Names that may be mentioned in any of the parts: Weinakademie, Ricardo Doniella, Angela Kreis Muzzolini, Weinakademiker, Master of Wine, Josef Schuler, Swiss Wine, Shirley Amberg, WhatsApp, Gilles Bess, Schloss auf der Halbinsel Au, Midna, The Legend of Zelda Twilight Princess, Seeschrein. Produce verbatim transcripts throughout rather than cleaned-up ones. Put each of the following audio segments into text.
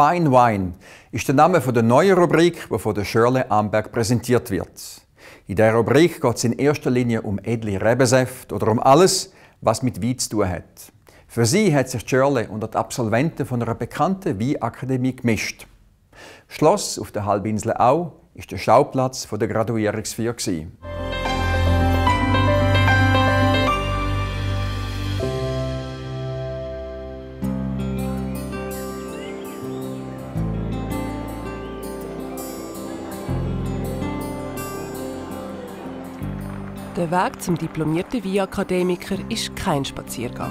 Fine Wine ist der Name der neuen Rubrik, die von der Shirley Amberg präsentiert wird. In dieser Rubrik geht es in erster Linie um edle Rebensäfte oder um alles, was mit Wein zu tun hat. Für sie hat sich Shirley unter die Absolventen von einer bekannten Weinakademie gemischt. Schloss auf der Halbinsel Au war der Schauplatz der Graduierungsfeier. Der Weg zum diplomierten Weinakademiker ist kein Spaziergang.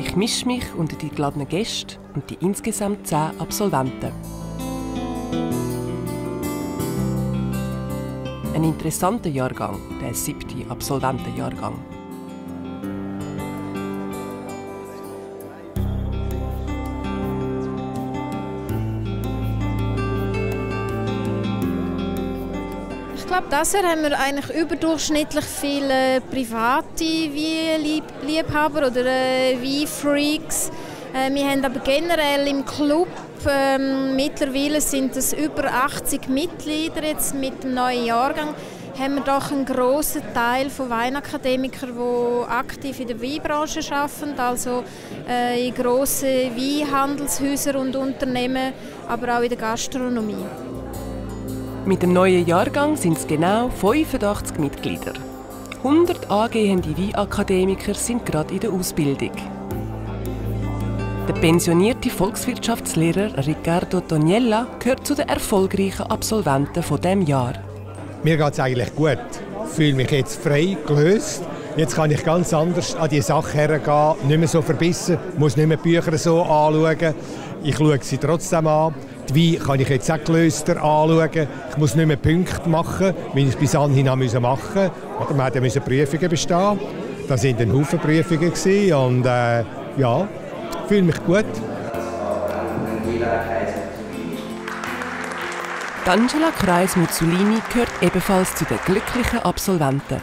Ich mische mich unter die geladenen Gäste und die insgesamt zehn Absolventen. Ein interessanter Jahrgang, der siebte Absolventenjahrgang. Ich glaube, dieses Jahr haben wir eigentlich überdurchschnittlich viele private Weinliebhaber oder Weinfreaks. Wir haben aber generell im Club, ähm, mittlerweile sind es über achtzig Mitglieder, jetzt mit dem neuen Jahrgang haben wir doch einen grossen Teil von Weinakademikern, die aktiv in der Weinbranche arbeiten, also äh, in grossen Weinhandelshäusern und Unternehmen, aber auch in der Gastronomie. Mit dem neuen Jahrgang sind es genau fünfundachtzig Mitglieder. hundert angehende Weinakademiker sind gerade in der Ausbildung. Der pensionierte Volkswirtschaftslehrer Ricardo Doniella gehört zu den erfolgreichen Absolventen von diesem Jahr. Mir geht es eigentlich gut. Ich fühle mich jetzt frei, gelöst. Jetzt kann ich ganz anders an die Sache herangehen, nicht mehr so verbissen, muss nicht mehr Bücher so anschauen. Ich schaue sie trotzdem an. Die Weine kann ich jetzt auch gelöster anschauen. Ich muss nicht mehr Punkte machen, wie ich es bis anhin machen musste. Wir mussten Prüfungen bestehen. Das waren ein Haufen Prüfungen. Und äh, ja, ich fühle mich gut. Angela Kreis Muzzolini gehört ebenfalls zu den glücklichen Absolventen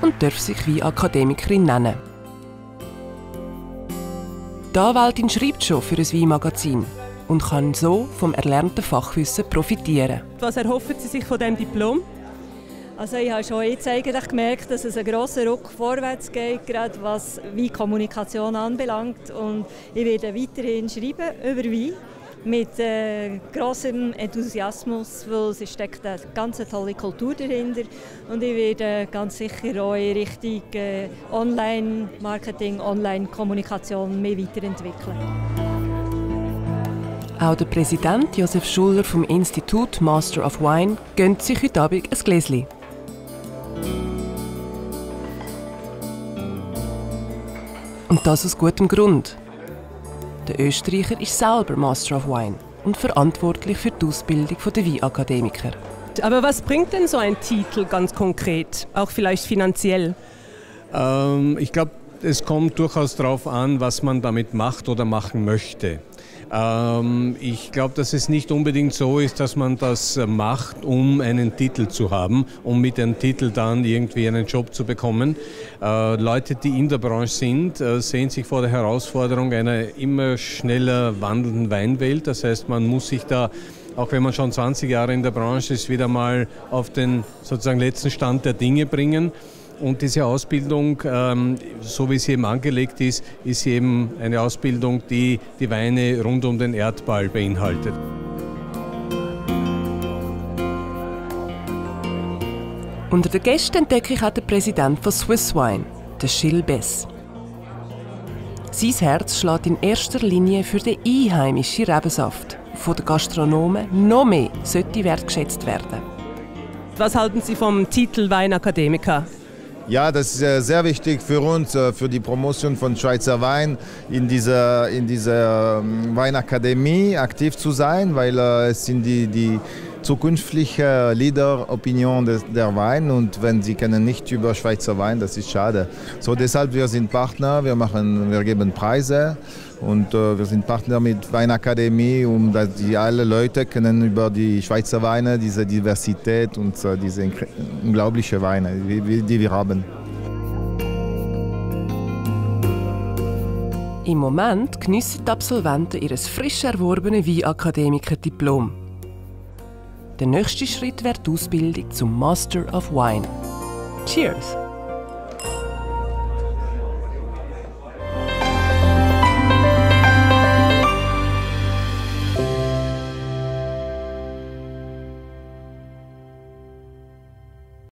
und darf sich wie Akademikerin nennen. Die Anwältin schreibt schon für ein Weinmagazin und kann so vom erlernten Fachwissen profitieren. Was erhoffen Sie sich von diesem Diplom? Also ich habe schon jetzt eigentlich gemerkt, dass es einen grossen Ruck vorwärts geht, gerade was Weinkommunikation anbelangt. Und ich werde weiterhin schreiben über Wein mit äh, grossem Enthusiasmus, weil es steckt eine ganz tolle Kultur dahinter. Und ich werde ganz sicher auch in Richtung äh, Online-Marketing, Online-Kommunikation mehr weiterentwickeln. Auch der Präsident Josef Schuler vom Institut Master of Wine gönnt sich heute Abend ein Gläschen. Und das aus gutem Grund. Der Österreicher ist selber Master of Wine und verantwortlich für die Ausbildung der Weinakademiker. Aber was bringt denn so ein Titel ganz konkret, auch vielleicht finanziell? Ähm, ich glaube, es kommt durchaus darauf an, was man damit macht oder machen möchte. Ich glaube, dass es nicht unbedingt so ist, dass man das macht, um einen Titel zu haben, um mit dem Titel dann irgendwie einen Job zu bekommen. Leute, die in der Branche sind, sehen sich vor der Herausforderung einer immer schneller wandelnden Weinwelt. Das heißt, man muss sich da, auch wenn man schon zwanzig Jahre in der Branche ist, wieder mal auf den sozusagen letzten Stand der Dinge bringen. Und diese Ausbildung, ähm, so wie sie eben angelegt ist, ist eben eine Ausbildung, die die Weine rund um den Erdball beinhaltet. Unter den Gästen entdecke ich auch den Präsidenten von Swiss Wine, den Gilles Bess. Sein Herz schlägt in erster Linie für den einheimischen Rebensaft, von den Gastronomen noch mehr sollte wertgeschätzt werden. Was halten Sie vom Titel Weinakademiker? Ja, das ist sehr wichtig für uns, für die Promotion von Schweizer Wein in dieser, in dieser Weinakademie aktiv zu sein, weil es sind die, die zukünftigen Leader-Opinion der Wein und wenn sie können nicht über Schweizer Wein, das ist schade. So deshalb, wir sind Partner, wir, machen, wir geben Preise und wir sind Partner mit Weinakademie, um dass die alle Leute können über die Schweizer Weine, diese Diversität und diese unglaubliche Weine, die wir haben. Im Moment geniessen die Absolventen ihr frisch erworbenes Weinakademiker-Diplom. Der nächste Schritt wäre die Ausbildung zum Master of Wine. Cheers!